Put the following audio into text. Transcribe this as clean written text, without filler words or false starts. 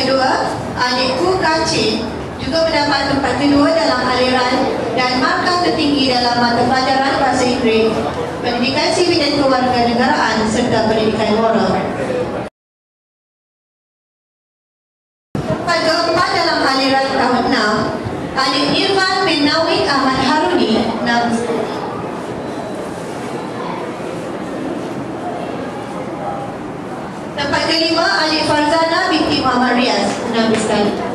kedua, yaitu Kachin, juga mendapat tempat kedua dalam aliran dan markah tertinggi dalam mata pelajaran bahasa Inggeris, pendidikan sivil dan kewarganegaraan, serta pendidikan moral. Pada keempat dalam aliran tahun 6, Adik Irfan bin Nawik Ahmad Haruni, 6. Tempat kelima, Adik Farzana binti Muhammad Riaz, 6 sekali.